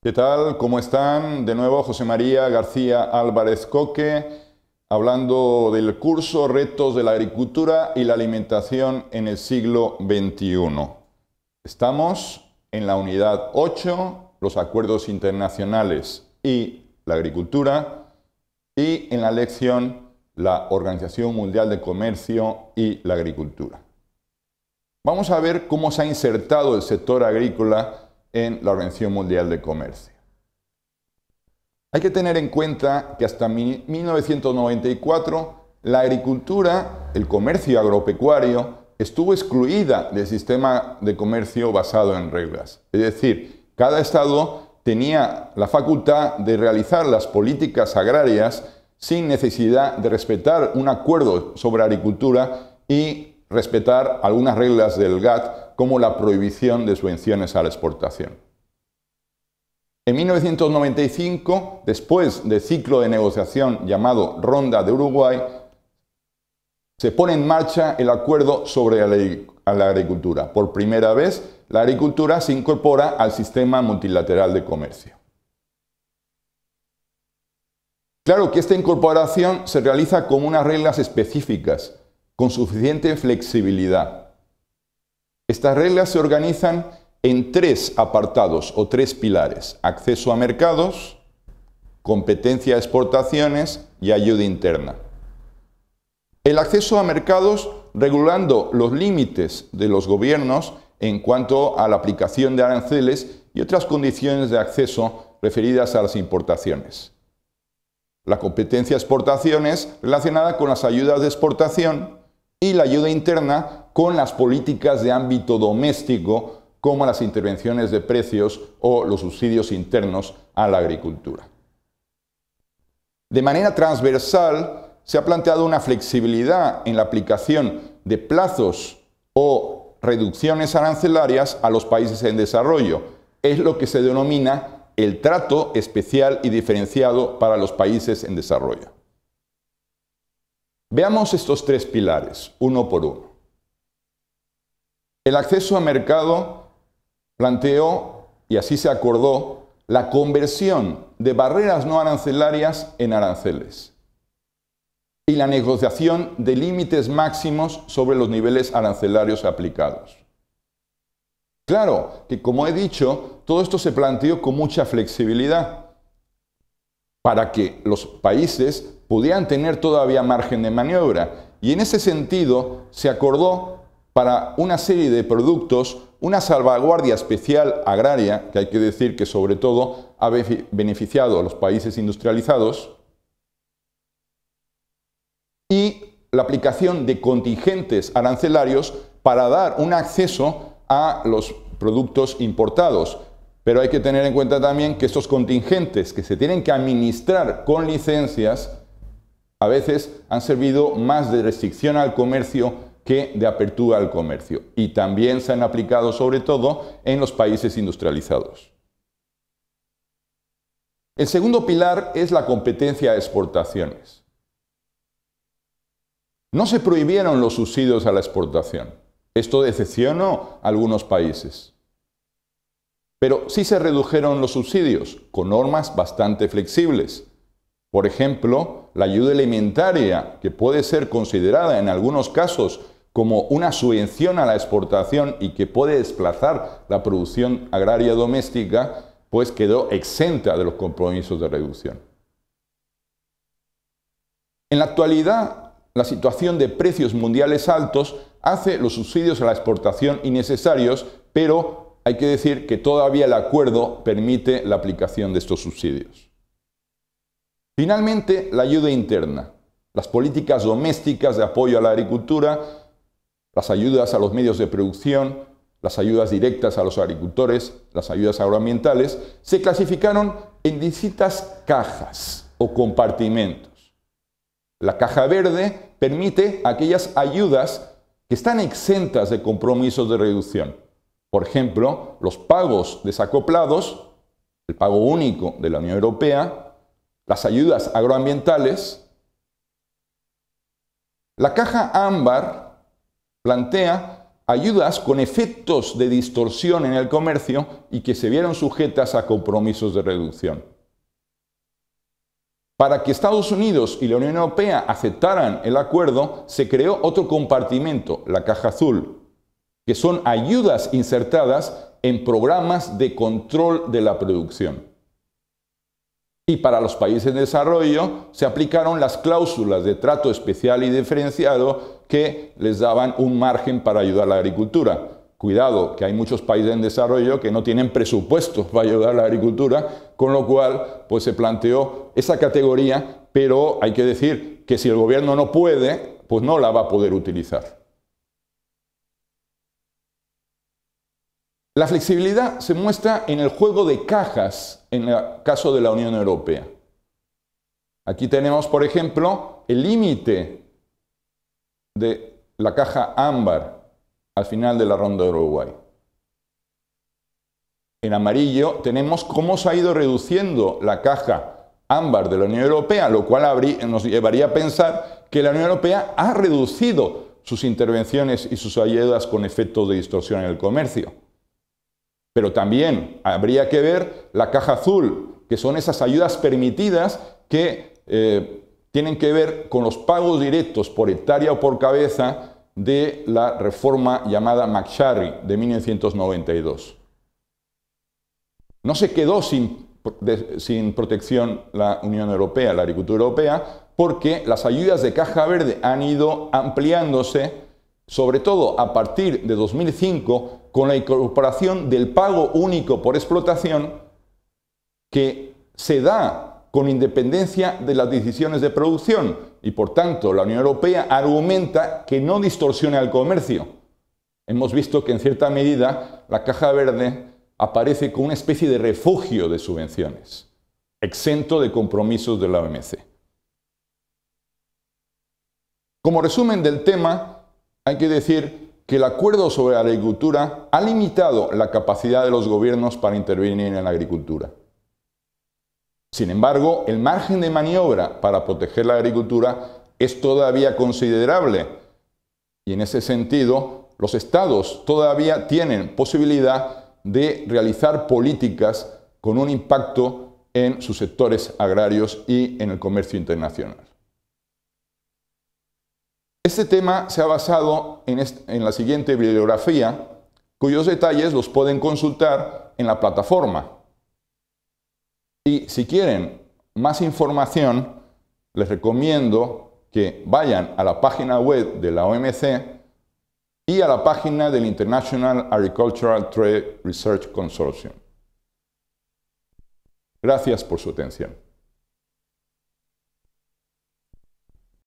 ¿Qué tal? ¿Cómo están? De nuevo José María García Álvarez Coque, hablando del curso Retos de la Agricultura y la Alimentación en el siglo XXI. Estamos en la unidad 8, los acuerdos internacionales y la agricultura, y en la lección, la Organización Mundial de Comercio y la Agricultura. Vamos a ver cómo se ha insertado el sector agrícola en la Organización Mundial de Comercio. Hay que tener en cuenta que hasta 1994 la agricultura, el comercio agropecuario, estuvo excluida del sistema de comercio basado en reglas. Es decir, cada Estado tenía la facultad de realizar las políticas agrarias sin necesidad de respetar un acuerdo sobre agricultura y respetar algunas reglas del GATT, como la prohibición de subvenciones a la exportación. En 1995, después del ciclo de negociación llamado Ronda de Uruguay, se pone en marcha el Acuerdo sobre la Agricultura. Por primera vez, la agricultura se incorpora al sistema multilateral de comercio. Claro que esta incorporación se realiza con unas reglas específicas, con suficiente flexibilidad. Estas reglas se organizan en tres apartados o tres pilares: acceso a mercados, competencia a exportaciones y ayuda interna. El acceso a mercados regulando los límites de los gobiernos en cuanto a la aplicación de aranceles y otras condiciones de acceso referidas a las importaciones. La competencia a exportaciones relacionada con las ayudas de exportación y la ayuda interna con las políticas de ámbito doméstico, como las intervenciones de precios o los subsidios internos a la agricultura. De manera transversal, se ha planteado una flexibilidad en la aplicación de plazos o reducciones arancelarias a los países en desarrollo. Es lo que se denomina el trato especial y diferenciado para los países en desarrollo. Veamos estos tres pilares, uno por uno. El acceso a mercado planteó, y así se acordó, la conversión de barreras no arancelarias en aranceles y la negociación de límites máximos sobre los niveles arancelarios aplicados. Claro que, como he dicho, todo esto se planteó con mucha flexibilidad, para que los países pudieran tener todavía margen de maniobra. Y en ese sentido se acordó para una serie de productos una salvaguardia especial agraria, que hay que decir que sobre todo ha beneficiado a los países industrializados, y la aplicación de contingentes arancelarios para dar un acceso a los productos importados. Pero hay que tener en cuenta también que estos contingentes, que se tienen que administrar con licencias, a veces han servido más de restricción al comercio que de apertura al comercio, y también se han aplicado sobre todo en los países industrializados. El segundo pilar es la competencia a exportaciones. No se prohibieron los subsidios a la exportación. Esto decepcionó a algunos países. Pero sí se redujeron los subsidios con normas bastante flexibles. Por ejemplo, la ayuda alimentaria, que puede ser considerada en algunos casos como una subvención a la exportación y que puede desplazar la producción agraria doméstica, pues quedó exenta de los compromisos de reducción. En la actualidad, la situación de precios mundiales altos hace los subsidios a la exportación innecesarios, pero hay que decir que todavía el acuerdo permite la aplicación de estos subsidios. Finalmente, la ayuda interna, las políticas domésticas de apoyo a la agricultura, las ayudas a los medios de producción, las ayudas directas a los agricultores, las ayudas agroambientales, se clasificaron en distintas cajas o compartimentos. La caja verde permite aquellas ayudas que están exentas de compromisos de reducción. Por ejemplo, los pagos desacoplados, el pago único de la Unión Europea, las ayudas agroambientales. La caja ámbar plantea ayudas con efectos de distorsión en el comercio y que se vieron sujetas a compromisos de reducción. Para que Estados Unidos y la Unión Europea aceptaran el acuerdo, se creó otro compartimento, la caja azul, que son ayudas insertadas en programas de control de la producción. Y para los países en desarrollo se aplicaron las cláusulas de trato especial y diferenciado que les daban un margen para ayudar a la agricultura. Cuidado, que hay muchos países en desarrollo que no tienen presupuestos para ayudar a la agricultura, con lo cual pues se planteó esa categoría, pero hay que decir que si el gobierno no puede, pues no la va a poder utilizar. La flexibilidad se muestra en el juego de cajas, en el caso de la Unión Europea. Aquí tenemos, por ejemplo, el límite de la caja ámbar al final de la Ronda de Uruguay. En amarillo tenemos cómo se ha ido reduciendo la caja ámbar de la Unión Europea, lo cual nos llevaría a pensar que la Unión Europea ha reducido sus intervenciones y sus ayudas con efectos de distorsión en el comercio. Pero también habría que ver la caja azul, que son esas ayudas permitidas que tienen que ver con los pagos directos por hectárea o por cabeza de la reforma llamada McSharry de 1992. No se quedó sin protección la Unión Europea, la agricultura europea, porque las ayudas de caja verde han ido ampliándose, sobre todo a partir de 2005, con la incorporación del pago único por explotación, que se da con independencia de las decisiones de producción. Y por tanto, la Unión Europea argumenta que no distorsiona el comercio. Hemos visto que en cierta medida la caja verde aparece como una especie de refugio de subvenciones, exento de compromisos de la OMC. Como resumen del tema, hay que decir que el acuerdo sobre la agricultura ha limitado la capacidad de los gobiernos para intervenir en la agricultura. Sin embargo, el margen de maniobra para proteger la agricultura es todavía considerable y en ese sentido los estados todavía tienen posibilidad de realizar políticas con un impacto en sus sectores agrarios y en el comercio internacional. Este tema se ha basado en la siguiente bibliografía, cuyos detalles los pueden consultar en la plataforma. Y si quieren más información, les recomiendo que vayan a la página web de la OMC y a la página del International Agricultural Trade Research Consortium. Gracias por su atención.